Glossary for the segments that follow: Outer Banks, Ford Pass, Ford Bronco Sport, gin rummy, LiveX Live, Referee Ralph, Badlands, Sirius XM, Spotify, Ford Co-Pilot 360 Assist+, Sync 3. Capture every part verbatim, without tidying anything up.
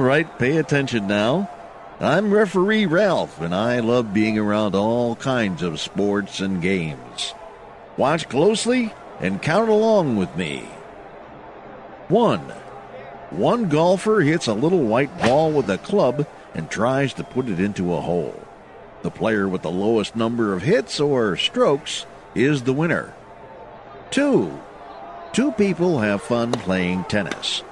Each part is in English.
All right, pay attention now. I'm Referee Ralph, and I love being around all kinds of sports and games. Watch closely and count along with me. One. One golfer hits a little white ball with a club and tries to put it into a hole. The player with the lowest number of hits or strokes is the winner. Two. Two people have fun playing tennis,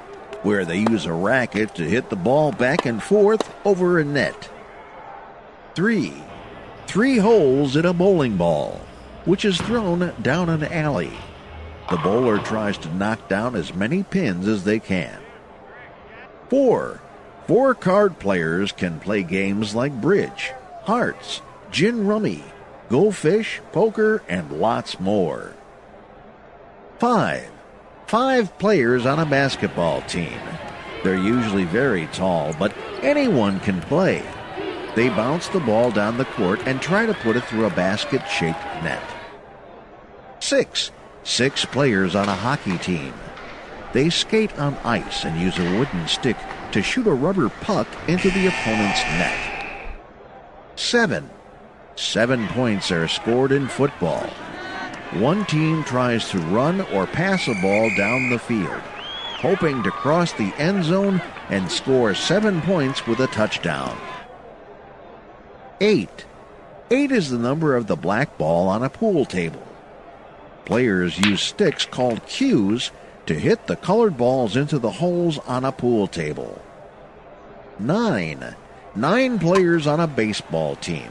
where they use a racket to hit the ball back and forth over a net. Three. Three holes in a bowling ball, which is thrown down an alley. The bowler tries to knock down as many pins as they can. Four. Four card players can play games like bridge, hearts, gin rummy, go fish, poker, and lots more. Five. Five players on a basketball team. They're usually very tall, but anyone can play. They bounce the ball down the court and try to put it through a basket-shaped net. Six. Six players on a hockey team. They skate on ice and use a wooden stick to shoot a rubber puck into the opponent's net. Seven. Seven points are scored in football. One team tries to run or pass a ball down the field, hoping to cross the end zone and score seven points with a touchdown. Eight. Eight is the number of the black ball on a pool table. Players use sticks called cues to hit the colored balls into the holes on a pool table. Nine. Nine players on a baseball team.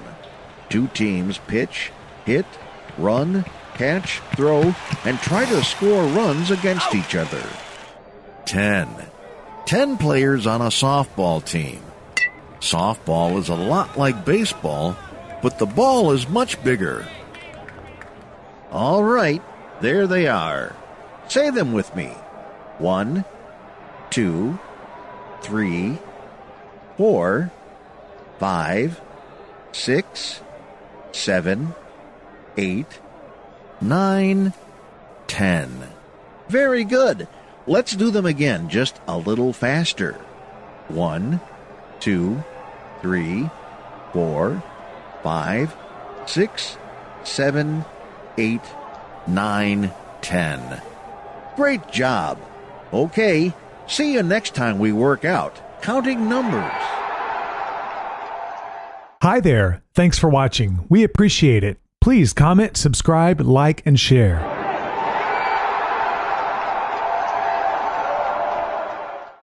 Two teams pitch, hit, run, catch, throw, and try to score runs against each other. Ten. Ten players on a softball team. Softball is a lot like baseball, but the ball is much bigger. All right, there they are. Say them with me. One, two, three, four, five, six, seven, eight, nine, ten. Very good. Let's do them again, just a little faster. One, two, three, four, five, six, seven, eight, nine, ten. Great job. Okay, see you next time we work out counting numbers. Hi there. Thanks for watching. We appreciate it. Please comment, subscribe, like, and share.